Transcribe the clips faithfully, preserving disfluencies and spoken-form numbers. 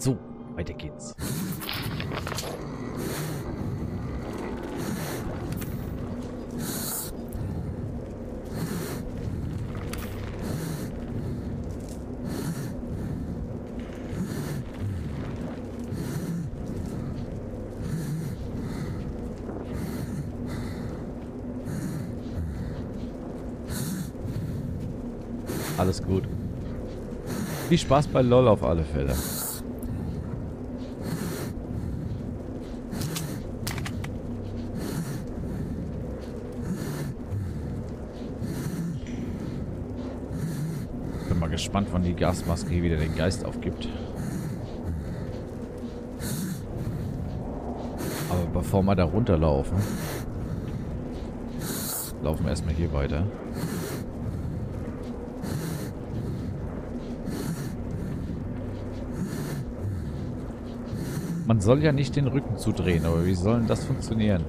So, weiter geht's. Alles gut. Viel Spaß bei LOL auf alle Fälle. Bin mal gespannt, wann die Gasmaske hier wieder den Geist aufgibt. Aber bevor wir da runterlaufen, laufen wir erstmal hier weiter. Man soll ja nicht den Rücken zudrehen, aber wie soll denn das funktionieren?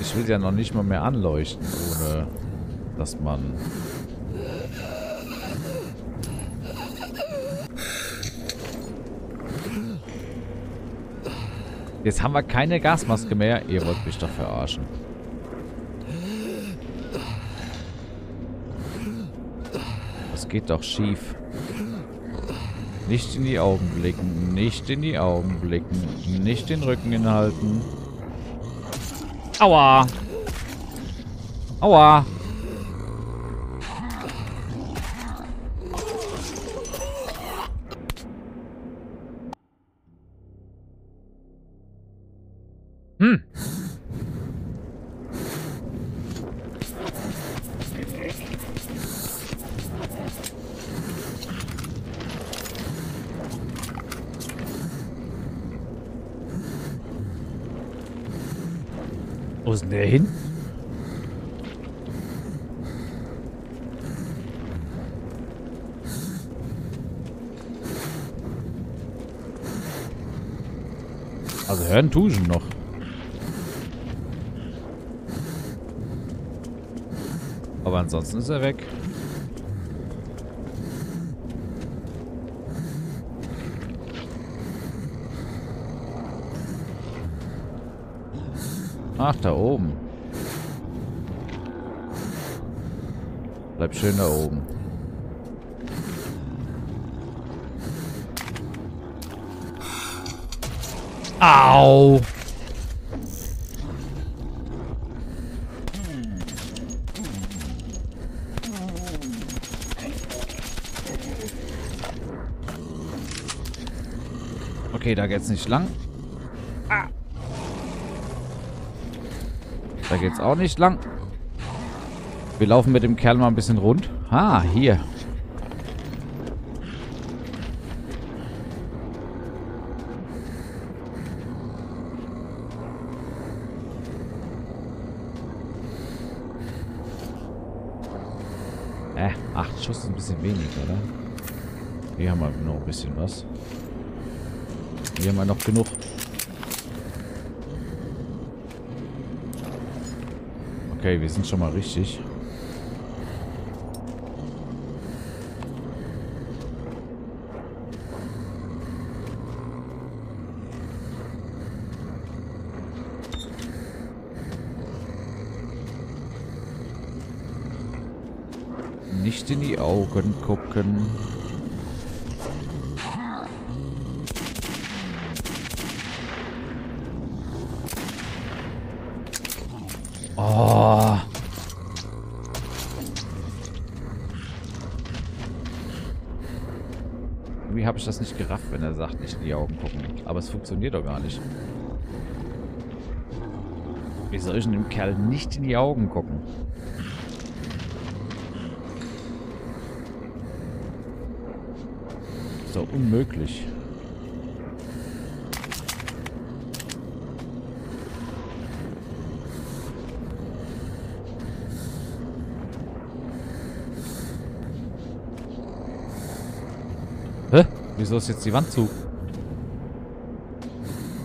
Ich will ja noch nicht mal mehr anleuchten, ohne dass man... Jetzt haben wir keine Gasmaske mehr. Ihr wollt mich doch verarschen. Geht doch schief. Nicht in die Augen blicken. Nicht in die Augen blicken. Nicht den Rücken hinhalten. Aua! Aua! Hm. Wo ist denn der hin? Also hören tue ich ihn noch. Aber ansonsten ist er weg. Ach, da oben. Bleib schön da oben. Au! Okay, da geht's nicht lang. Ah! Da geht's auch nicht lang. Wir laufen mit dem Kerl mal ein bisschen rund. Ah, hier. Äh, acht Schuss ist ein bisschen wenig, oder? Hier haben wir noch ein bisschen was. Hier haben wir noch genug. Okay, wir sind schon mal richtig. Nicht in die Augen gucken. Oh. Irgendwie habe ich das nicht gerafft, wenn er sagt, nicht in die Augen gucken. Aber es funktioniert doch gar nicht. Wie soll ich denn dem Kerl nicht in die Augen gucken? Ist doch unmöglich. Hä? Wieso ist jetzt die Wand zu?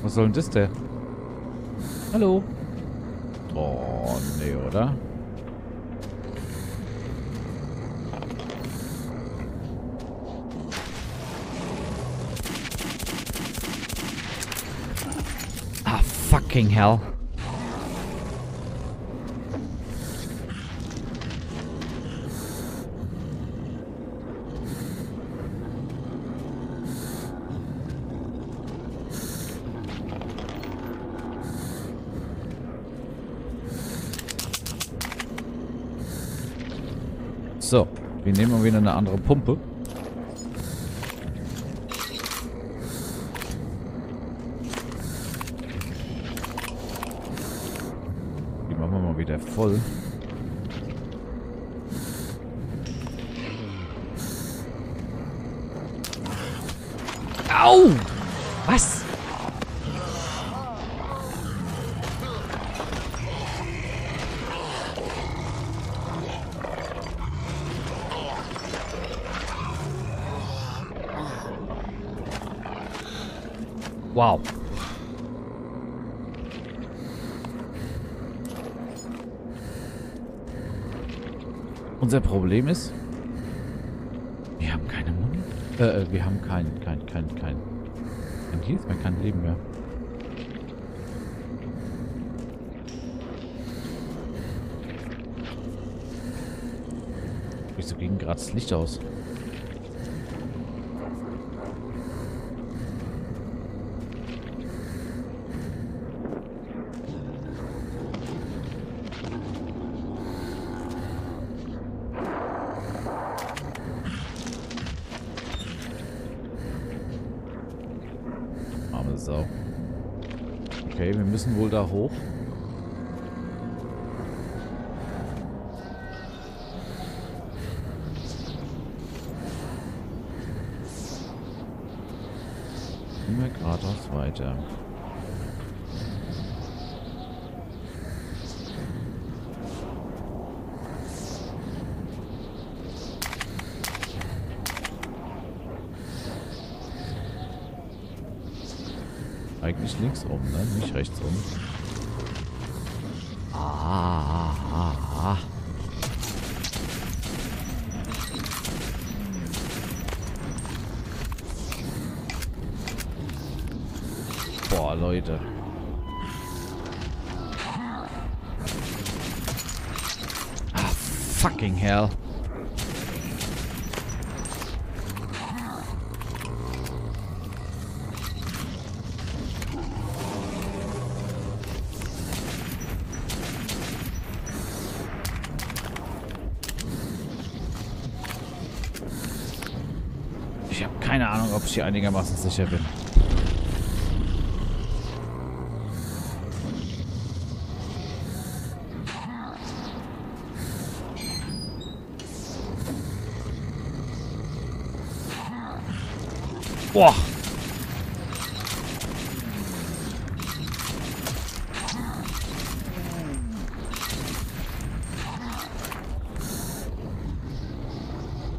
Was soll denn das denn? Hallo? Oh, nee, oder? Fucking hell. So, wir nehmen mal wieder eine andere Pumpe. Die machen wir mal wieder voll. Au! Was? Wow. Unser Problem ist, wir haben keine Muni. Äh, wir haben keinen, keinen, keinen, keinen. Und hier ist mir kein Leben mehr. Wieso ging gerade das Licht aus? Okay, wir müssen wohl da hoch. Gehen wir geradeaus weiter. Eigentlich links rum, ne? Nicht rechts rum. Ah, ah, ah. Boah, Leute. Ah, fucking hell. Ich habe keine Ahnung, ob ich hier einigermaßen sicher bin. Boah!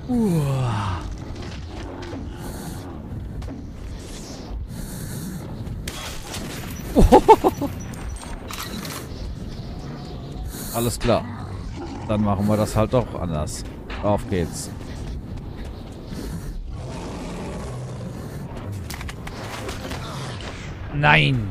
Uah. Alles klar. Dann machen wir das halt doch anders. Auf geht's. Nein!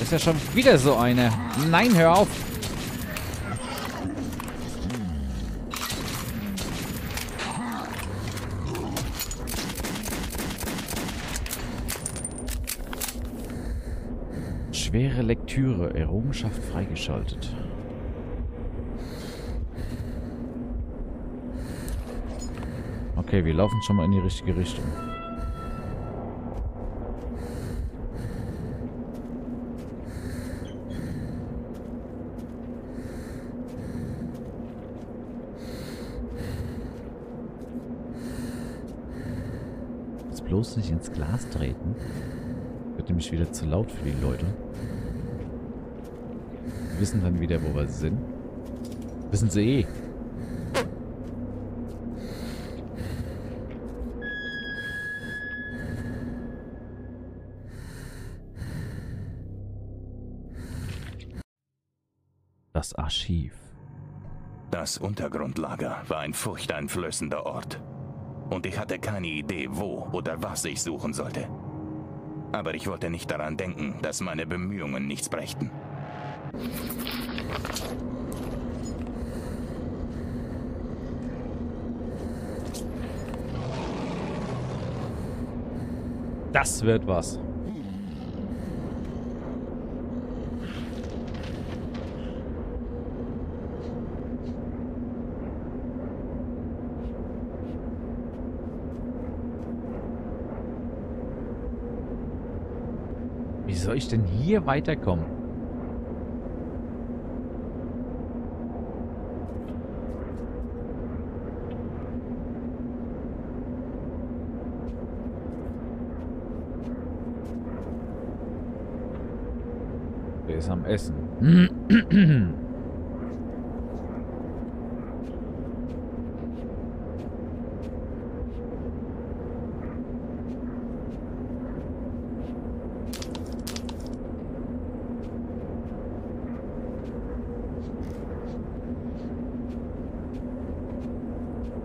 Ist ja schon wieder so eine. Nein, hör auf. Schwere Lektüre. Errungenschaft freigeschaltet. Okay, wir laufen schon mal in die richtige Richtung. Jetzt bloß nicht ins Glas treten. Wird nämlich wieder zu laut für die Leute. Wir wissen dann wieder, wo wir sind. Wissen sie eh. Das Archiv. Das Untergrundlager war ein furchteinflößender Ort. Und ich hatte keine Idee, wo oder was ich suchen sollte. Aber ich wollte nicht daran denken, dass meine Bemühungen nichts brächten. Das wird was. Wie soll ich denn hier weiterkommen? Der ist am Essen.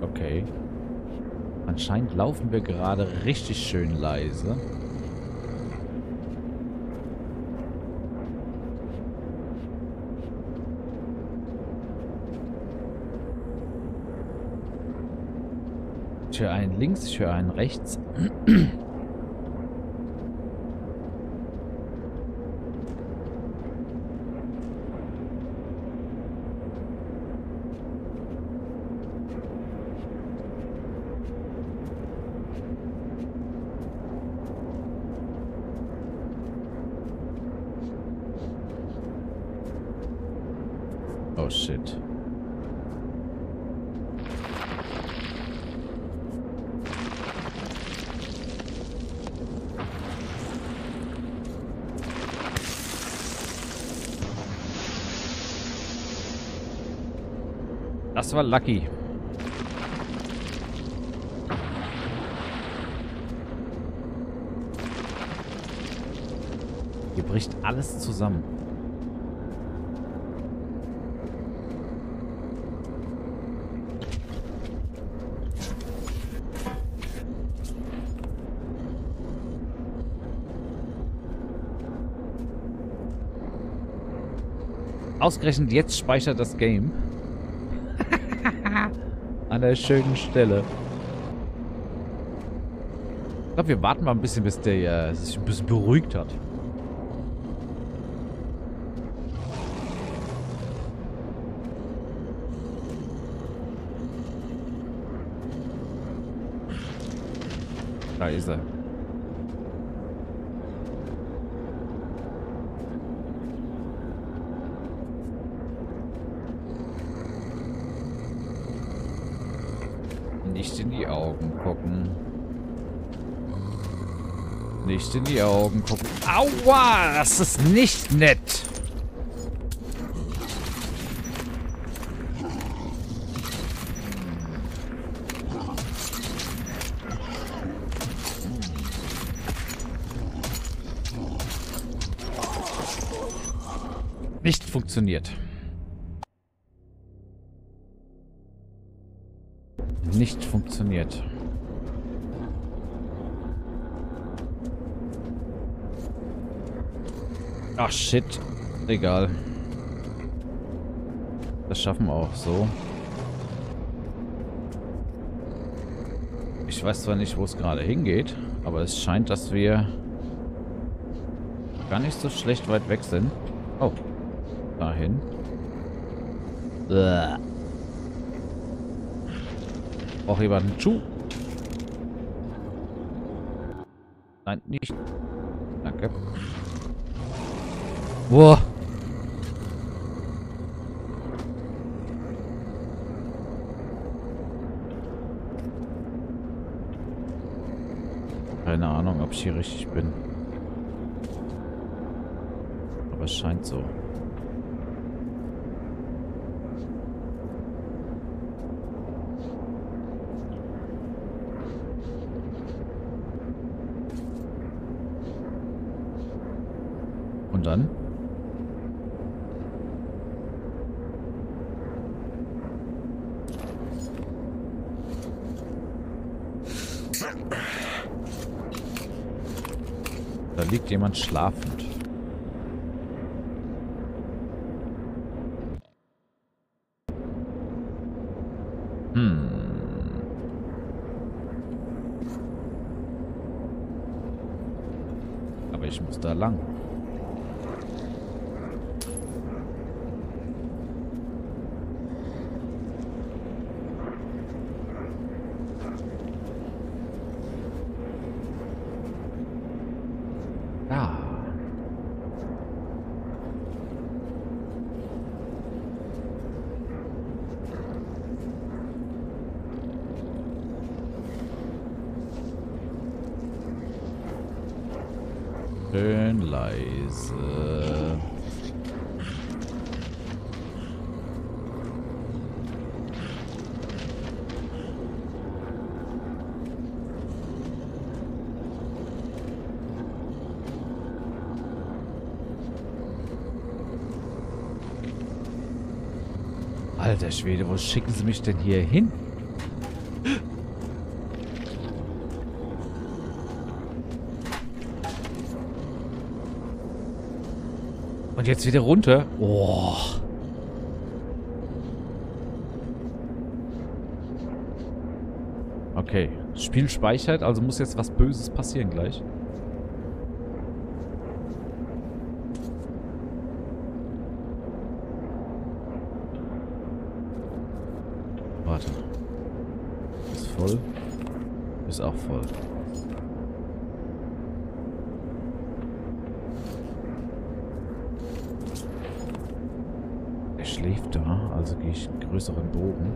Okay. Anscheinend laufen wir gerade richtig schön leise. Ich höre einen links, ich höre einen rechts. Oh shit. Das war lucky. Hier bricht alles zusammen. Ausgerechnet jetzt speichert das Game. An der schönen Stelle. Ich glaube, wir warten mal ein bisschen, bis der äh, sich ein bisschen beruhigt hat. Da ist er. Nicht in die Augen gucken. Nicht in die Augen gucken. Aua, das ist nicht nett. Nicht funktioniert. Nicht funktioniert. Ach shit. Egal. Das schaffen wir auch so. Ich weiß zwar nicht, wo es gerade hingeht, aber es scheint, dass wir gar nicht so schlecht weit weg sind. Oh. Dahin. Uah. Auch jemanden zu. Nein, nicht. Danke. Boah. Keine Ahnung, ob ich hier richtig bin. Aber es scheint so. Und dann? Da liegt jemand schlafend. Hm. Aber ich muss da lang. Schön leise. Alter Schwede, wo schicken Sie mich denn hier hin? Und jetzt wieder runter. Oh. Okay. Das Spiel speichert, also muss jetzt was Böses passieren gleich. Warte. Ist voll. Ist auch voll. Schläft da, also gehe ich einen größeren Bogen.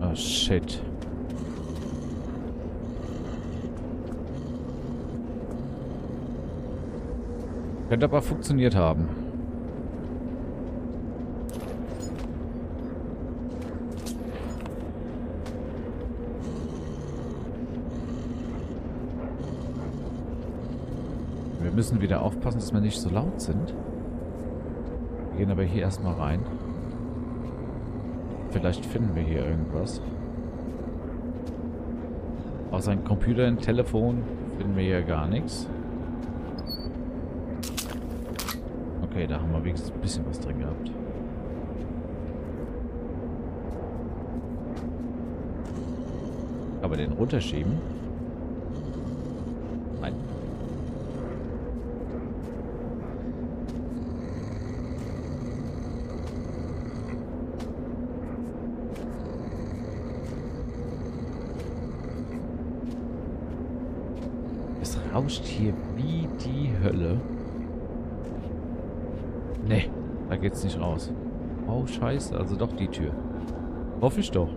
Oh shit. Könnte aber funktioniert haben. Wir müssen wieder aufpassen, dass wir nicht so laut sind. Wir gehen aber hier erstmal rein. Vielleicht finden wir hier irgendwas. Außer ein Computer, ein Telefon finden wir hier gar nichts. Okay, da haben wir wenigstens ein bisschen was drin gehabt. Aber den runterschieben. Nein. Rauscht hier wie die Hölle. Ne, da geht's nicht raus. Oh, scheiße. Also doch die Tür. Hoffe ich doch.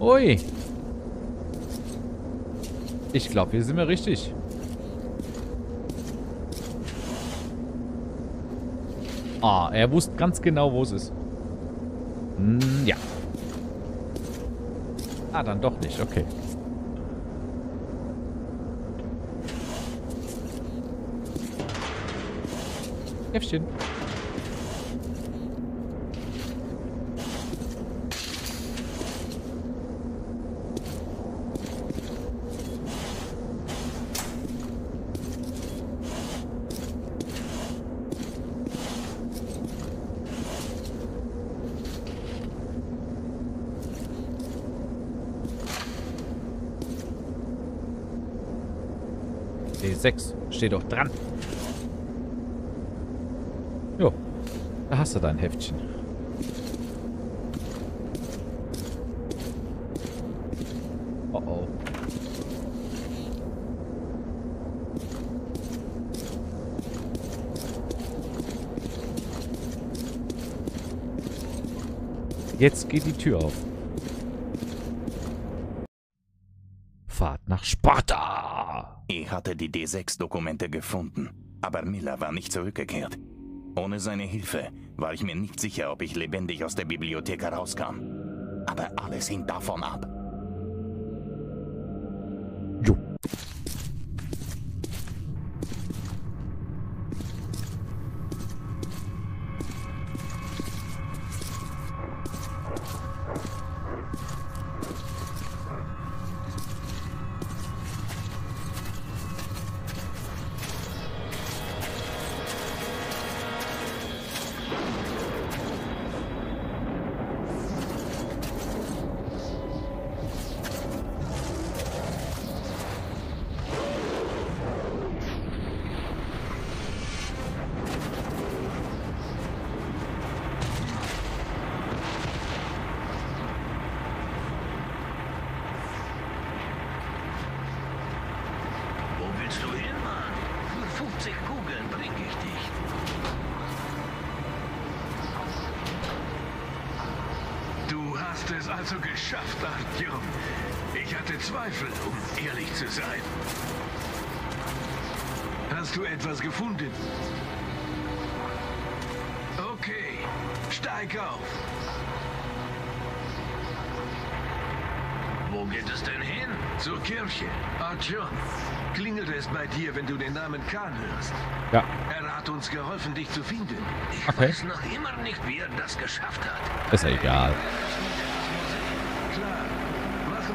Ui. Ich glaube, hier sind wir richtig. Ah, er wusste ganz genau, wo es ist. Hm, ja. Ah, dann doch nicht. Okay. Käffchen. D sechs. Steht doch dran. Jo. Da hast du dein Heftchen. Oh oh. Jetzt geht die Tür auf. Fahrt nach Sparta! Ich hatte die D sechs Dokumente gefunden, aber Miller war nicht zurückgekehrt. Ohne seine Hilfe war ich mir nicht sicher, ob ich lebendig aus der Bibliothek herauskam. Aber alles hing davon ab. Jo. Also geschafft, Artyom. Ich hatte Zweifel, um ehrlich zu sein. Hast du etwas gefunden? Okay, steig auf. Wo geht es denn hin? Zur Kirche. Artyom, klingelt es bei dir, wenn du den Namen Khan hörst? Ja. Er hat uns geholfen, dich zu finden. Ich okay. weiß noch immer nicht, wie er das geschafft hat. Ist ja egal.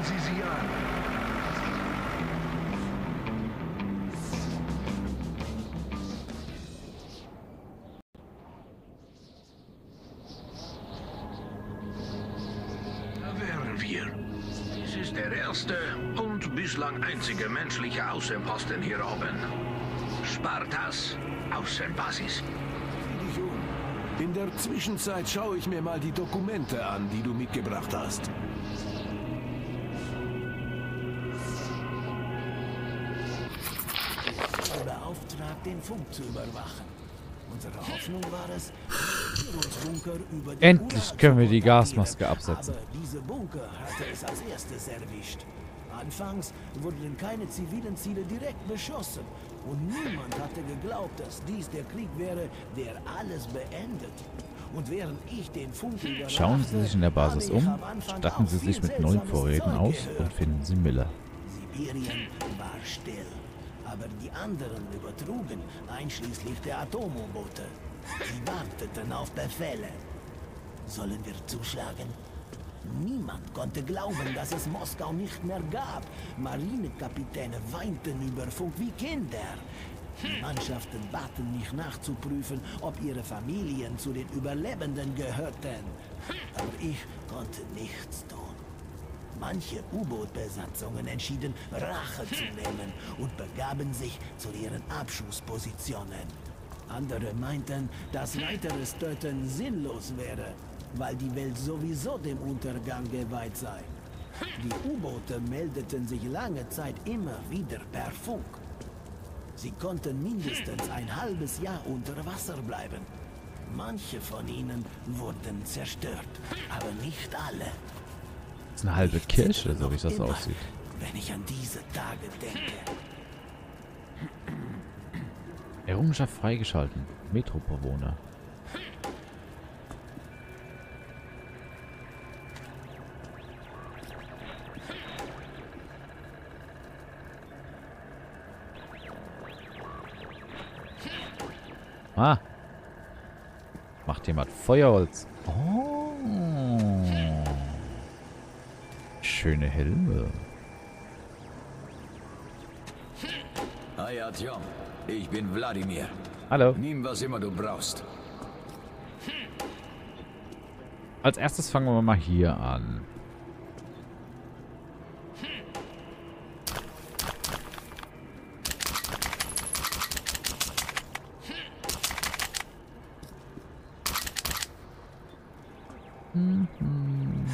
Sie sie an. Da wären wir. Dies ist der erste und bislang einzige menschliche Außenposten hier oben. Spartas Außenbasis. In der Zwischenzeit schaue ich mir mal die Dokumente an, die du mitgebracht hast. Den Funk zu überwachen. Unsere Hoffnung war es, Bunker über die endlich können wir die Gasmaske absetzen. Aber diese Bunker hatte es als erstes erwischt. Anfangs wurden keine zivilen Ziele direkt beschossen und niemand hatte geglaubt, dass dies der Krieg wäre, der alles beendet. Und während ich den Funk schauen Sie sich in der Basis um, statten Sie sich mit neuen Vorräten aus und finden Sie Miller. Sibirien war still. Aber die anderen übertrugen, einschließlich der Atom-U-Boote. Sie warteten auf Befehle. Sollen wir zuschlagen? Niemand konnte glauben, dass es Moskau nicht mehr gab. Marinekapitäne weinten über Funk wie Kinder. Die Mannschaften baten mich nachzuprüfen, ob ihre Familien zu den Überlebenden gehörten. Aber ich konnte nichts tun. Manche U-Boot-Besatzungen entschieden, Rache zu nehmen und begaben sich zu ihren Abschusspositionen. Andere meinten, dass weiteres Töten sinnlos wäre, weil die Welt sowieso dem Untergang geweiht sei. Die U-Boote meldeten sich lange Zeit immer wieder per Funk. Sie konnten mindestens ein halbes Jahr unter Wasser bleiben. Manche von ihnen wurden zerstört, aber nicht alle. Das ist eine halbe Kirche, so wie das aussieht. Wenn ich an diese Tage denke. Errungenschaft freigeschalten. Metrobewohner. Ah. Macht jemand Feuerholz. Oh. Schöne Helme. Hi Artyom, ich bin Vladimir. Hallo. Nimm, was immer du brauchst. Als erstes fangen wir mal hier an. Hm.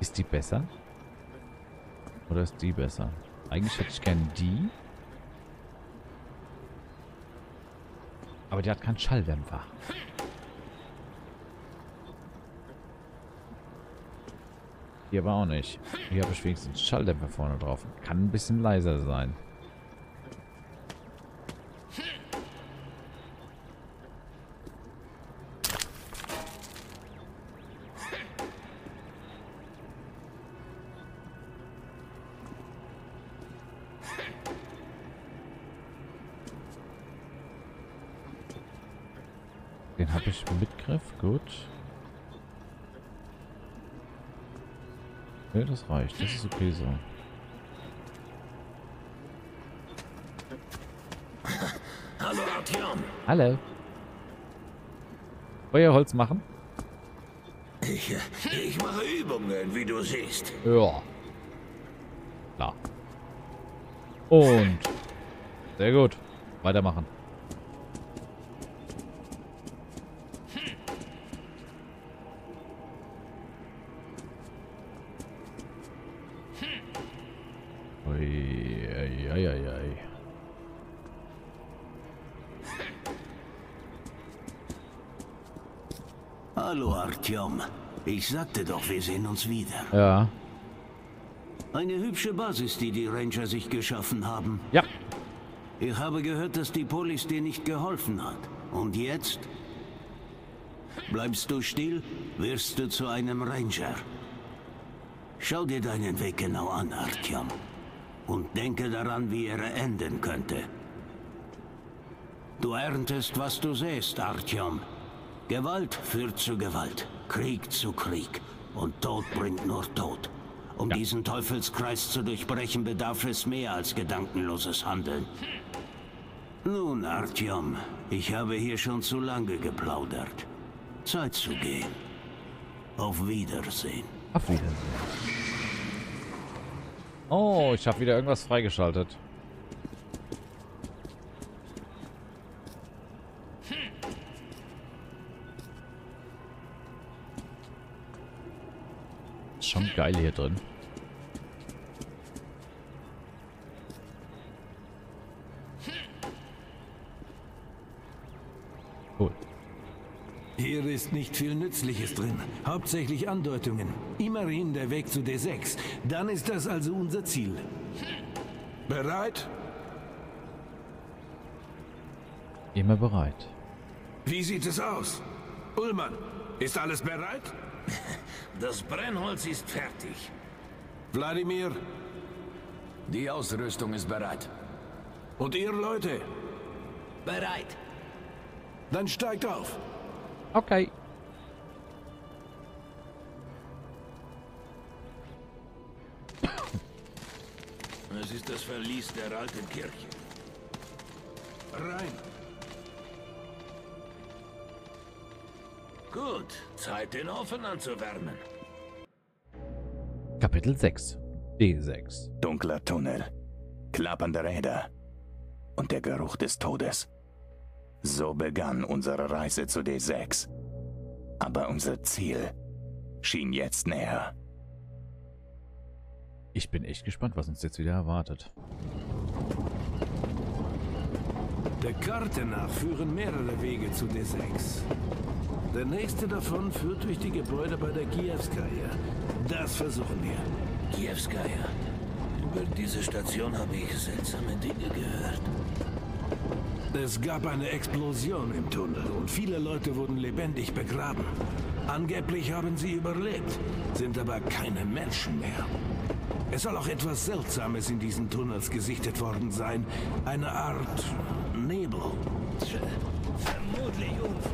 Ist die besser? Oder ist die besser? Eigentlich hätte ich gern die. Aber die hat keinen Schalldämpfer. Hier aber auch nicht. Hier habe ich wenigstens Schalldämpfer vorne drauf. Kann ein bisschen leiser sein. Den habe ich im Mitgriff. Gut. Ja, das reicht. Das ist okay so. Hallo, Artyom. Hallo. Feuerholz machen? Ich, ich mache Übungen, wie du siehst. Ja. Klar. Und. Sehr gut. Weitermachen. Hallo Artyom, ich sagte doch, wir sehen uns wieder. Ja. Eine hübsche Basis, die die Ranger sich geschaffen haben. Ja. Ich habe gehört, dass die Polis dir nicht geholfen hat. Und jetzt? Bleibst du still, wirst du zu einem Ranger. Schau dir deinen Weg genau an, Artyom. Und denke daran, wie er enden könnte. Du erntest, was du säst, Artyom. Gewalt führt zu Gewalt, Krieg zu Krieg und Tod bringt nur Tod. Um ja. diesen Teufelskreis zu durchbrechen, bedarf es mehr als gedankenloses Handeln. Nun, Artyom, ich habe hier schon zu lange geplaudert. Zeit zu gehen. Auf Wiedersehen. Auf Wiedersehen. Oh, ich habe wieder irgendwas freigeschaltet. Schon geil hier drin. Cool. Hier ist nicht viel Nützliches drin. Hauptsächlich Andeutungen. Immerhin der Weg zu D sechs. Dann ist das also unser Ziel. Bereit? Immer bereit. Wie sieht es aus? Ullmann, ist alles bereit? Das Brennholz ist fertig. Vladimir, die Ausrüstung ist bereit. Und ihr Leute? Bereit. Dann steigt auf. Okay. Es ist das Verlies der alten Kirche. Rein. Gut, Zeit, den Ofen anzuwärmen. Kapitel sechs. D sechs. Dunkler Tunnel, klappernde Räder und der Geruch des Todes. So begann unsere Reise zu D sechs. Aber unser Ziel schien jetzt näher. Ich bin echt gespannt, was uns jetzt wieder erwartet. Der Karte nach führen mehrere Wege zu D sechs. Der nächste davon führt durch die Gebäude bei der Kiewskaya. Das versuchen wir. Kiewskaya. Über diese Station habe ich seltsame Dinge gehört. Es gab eine Explosion im Tunnel und viele Leute wurden lebendig begraben. Angeblich haben sie überlebt, sind aber keine Menschen mehr. Es soll auch etwas Seltsames in diesen Tunnels gesichtet worden sein. Eine Art Nebel. Vermutlich Unfug.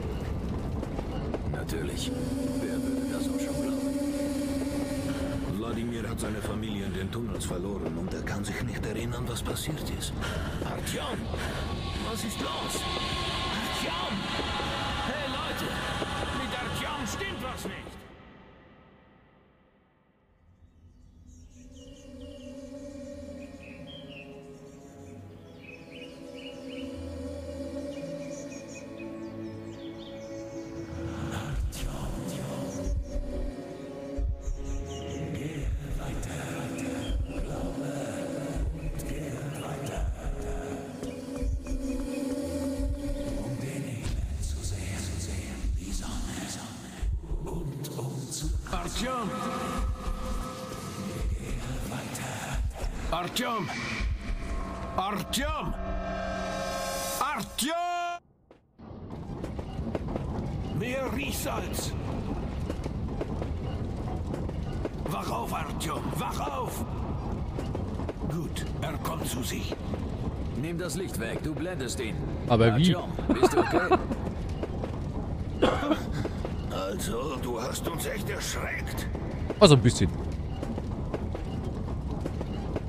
Natürlich. Wer würde das auch schon glauben? Wladimir hat seine Familie in den Tunnels verloren und er kann sich nicht erinnern, was passiert ist. Artyom! Was ist los? Artyom! Hey Leute! Mit Artyom stimmt was nicht! Artyom! Artyom! Artyom! Artyom! Mehr Riechsalz! Wach auf, Artyom! Wach auf! Gut, er kommt zu sich. Nimm das Licht weg, du blendest ihn. Aber wie? Artyom, bist du okay? Also, du hast uns echt erschreckt. Also ein bisschen.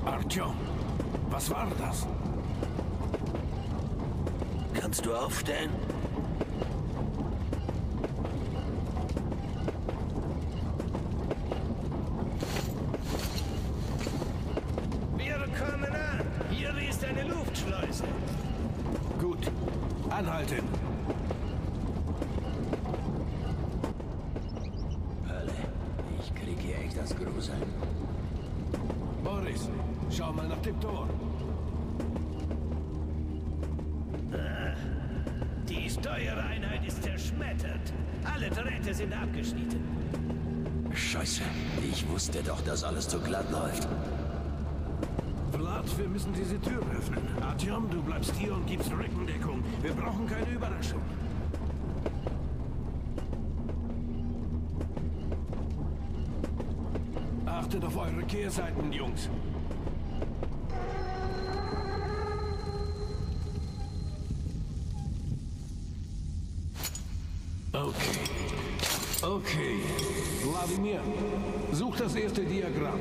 Artyom, was war das? Kannst du aufstehen? Wir kommen an. Hier ist eine Luftschleuse. Gut, anhalten. Boris, schau mal nach dem Tor. Die Steuereinheit ist zerschmettert. Alle Drähte sind abgeschnitten. Scheiße, ich wusste doch, dass alles zu glatt läuft. Vlad, wir müssen diese Tür öffnen. Artyom, du bleibst hier und gibst Rückendeckung. Wir brauchen keine Überraschung. Achtet auf eure Kehrseiten, Jungs. Okay. Okay. Vladimir, such das erste Diagramm.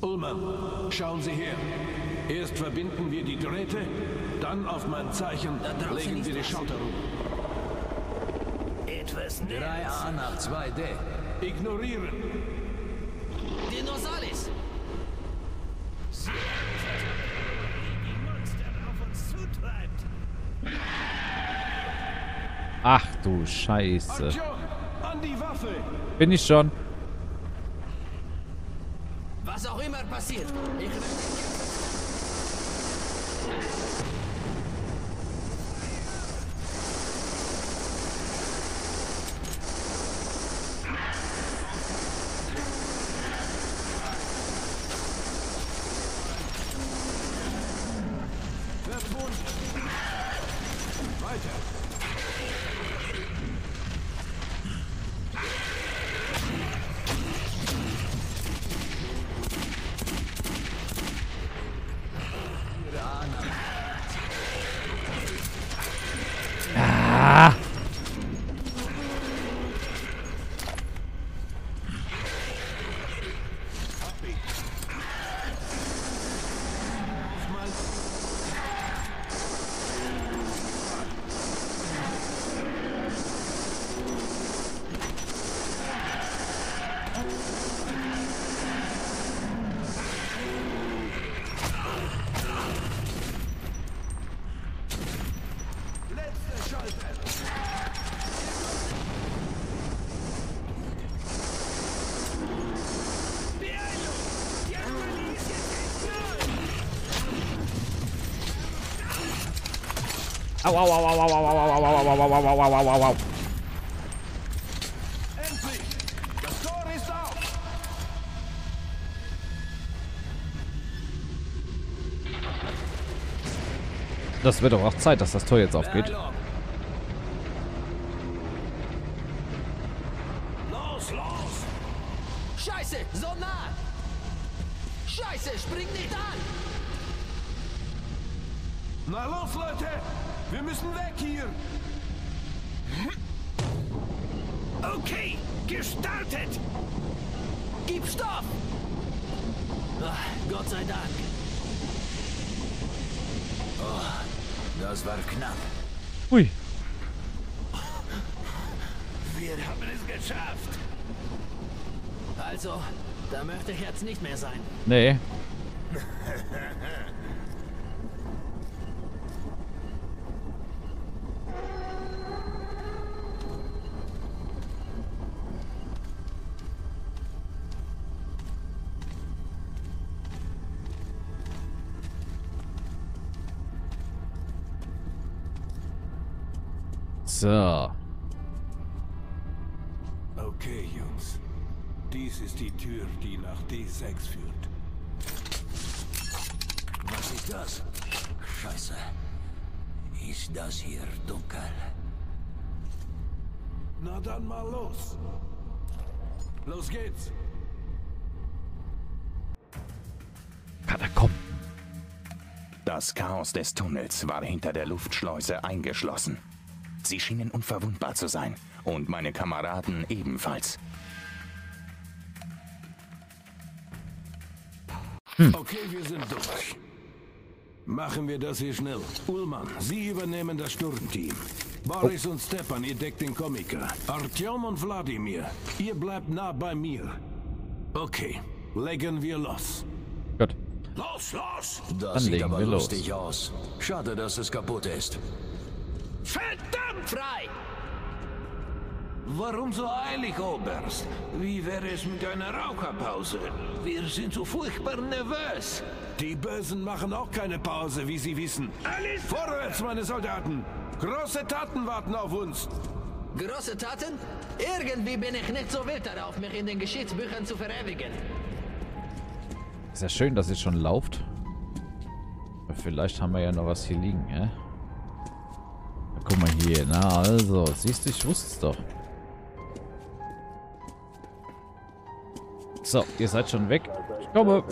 Ullmann, schauen Sie her. Erst verbinden wir die Drähte, dann auf mein Zeichen legen wir die Schauter um. Etwas näher. drei a nach zwei d. Ignorieren. Dinosaurier. Sie wie die Monster auf uns zutreibt. Ach du Scheiße. An die Waffe. Bin ich schon. Was auch immer passiert. Ich Au, au, au, au, au, au, au, au, au, au, au, au, au, au, au. Endlich! Das Tor ist auf! Das wird doch auch Zeit, dass das Tor jetzt aufgeht. Los, los! Scheiße, so nah! Scheiße, spring nicht an! Na los, Leute! Wir müssen weg hier! Okay, gestartet! Gib Stopp! Oh, Gott sei Dank! Oh, das war knapp. Ui! Wir haben es geschafft! Also, da möchte ich jetzt nicht mehr sein. Nee. So. Okay, Jungs. Dies ist die Tür, die nach D sechs führt. Was ist das? Scheiße. Ist das hier dunkel? Na dann mal los. Los geht's. Katakomben. Das Chaos des Tunnels war hinter der Luftschleuse eingeschlossen. Sie schienen unverwundbar zu sein und meine Kameraden ebenfalls. Hm. Okay, wir sind durch. Machen wir das hier schnell. Ullmann, Sie übernehmen das Sturmteam. Boris und Stepan, ihr deckt den Komiker. Artyom und Vladimir, ihr bleibt nah bei mir. Okay, legen wir los. Gut. Los, los! Das Dann sieht aber wir lustig los. aus. Schade, dass es kaputt ist. Verdammt frei! Warum so eilig, Oberst? Wie wäre es mit einer Raucherpause? Wir sind so furchtbar nervös. Die Bösen machen auch keine Pause, wie Sie wissen. Alles vorwärts, meine Soldaten! Große Taten warten auf uns! Große Taten? Irgendwie bin ich nicht so wild darauf, mich in den Geschichtsbüchern zu verewigen. Ist ja schön, dass es schon läuft. Aber vielleicht haben wir ja noch was hier liegen, ja? Na, guck mal hier, na also, siehst du, ich wusste es doch. So, ihr seid schon weg. Ich komme.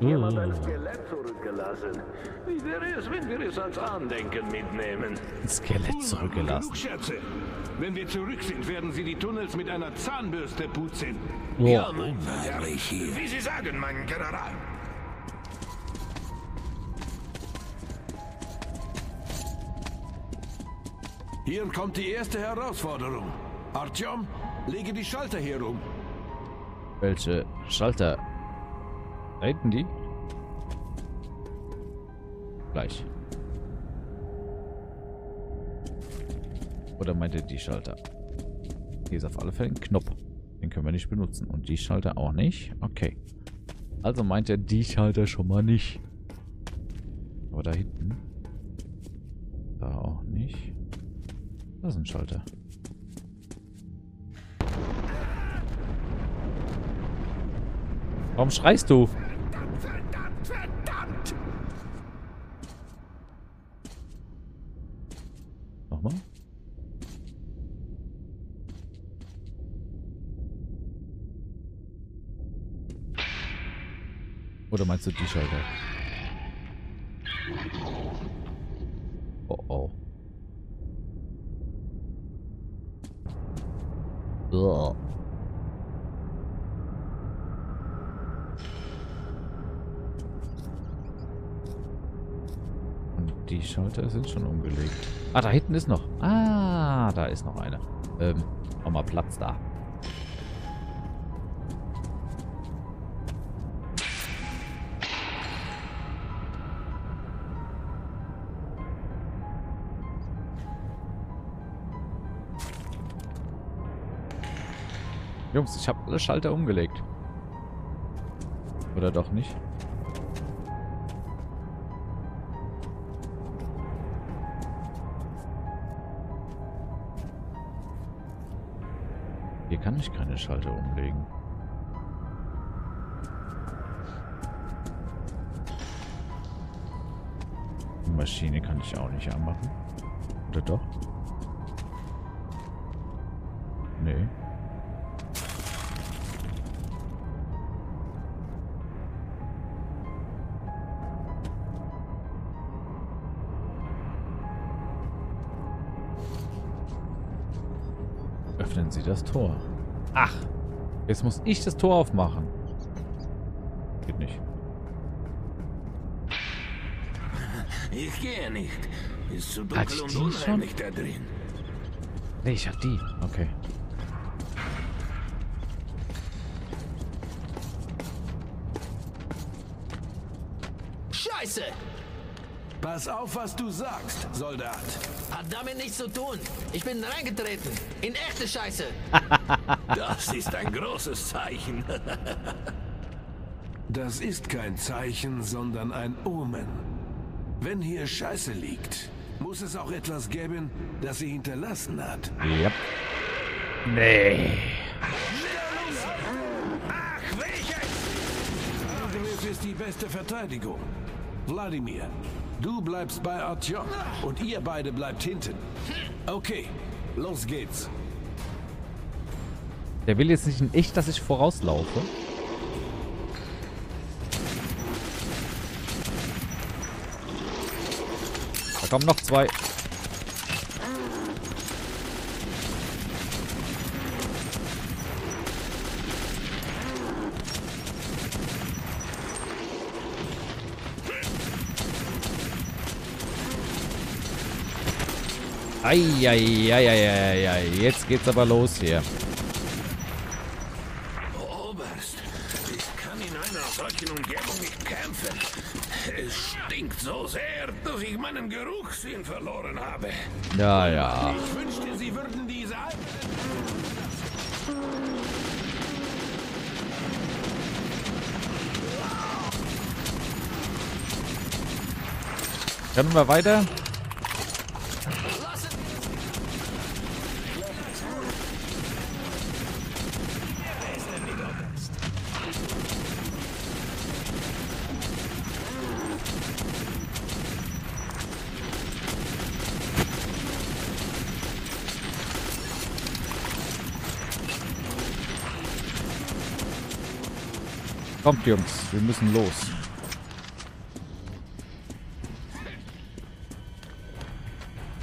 Ihr habt ein Skelett zurückgelassen. Wie wäre es, wenn wir es als Andenken mitnehmen? Ein Skelett zurückgelassen. Genug Scherze. Wenn wir zurück sind, werden sie die Tunnels mit einer Zahnbürste putzen. Oh. Ja, mein hier. Wie Sie sagen, mein General. Hier kommt die erste Herausforderung. Artyom, lege die Schalter hier um. Welche Schalter? Da hinten die? Gleich. Oder meint ihr die Schalter? Hier ist auf alle Fälle ein Knopf. Den können wir nicht benutzen. Und die Schalter auch nicht. Okay. Also meint er die Schalter schon mal nicht. Aber da hinten. Da auch nicht. Da ist ein Schalter. Warum schreist du? Verdammt, verdammt! Nochmal? Oder meinst du die Schalter? Oh oh. Ugh. Die Schalter sind schon umgelegt. Ah, da hinten ist noch. Ah, da ist noch eine. Ähm, auch mal Platz da. Jungs, ich habe alle Schalter umgelegt. Oder doch nicht? Hier kann ich keine Schalter umlegen. Die Maschine kann ich auch nicht anmachen. Oder doch? Nee. Öffnen Sie das Tor. Ach, jetzt muss ich das Tor aufmachen. Geht nicht. Ich gehe nicht. Ist zu dunkel und unheimlich da drin. Nee, ich hab die. Okay. Scheiße! Pass auf, was du sagst, Soldat. Hat damit nichts zu tun. Ich bin reingetreten. In echte Scheiße. Das ist ein großes Zeichen. Das ist kein Zeichen, sondern ein Omen. Wenn hier Scheiße liegt, muss es auch etwas geben, das sie hinterlassen hat. Yep. Nee. ist die beste Verteidigung. Vladimir, du bleibst bei Artyom und ihr beide bleibt hinten. Okay, los geht's. Der will jetzt nicht in echt, dass ich vorauslaufe. Da kommen noch zwei. Eieieiei, ei, ei, ei, ei. Jetzt geht's aber los hier. Oberst, ich kann in einer solchen Umgebung nicht kämpfen. Es stinkt so sehr, dass ich meinen Geruchssinn verloren habe. Ja, ja. Ich wünschte, Sie würden diese alten... Rennen wir weiter? Kommt, Jungs, wir müssen los.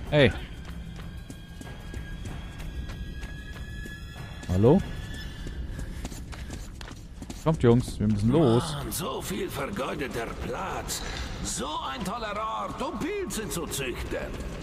Hey. Hallo? Kommt, Jungs, wir müssen los. Mann, so viel vergeudeter Platz. So ein toller Ort, um Pilze zu züchten.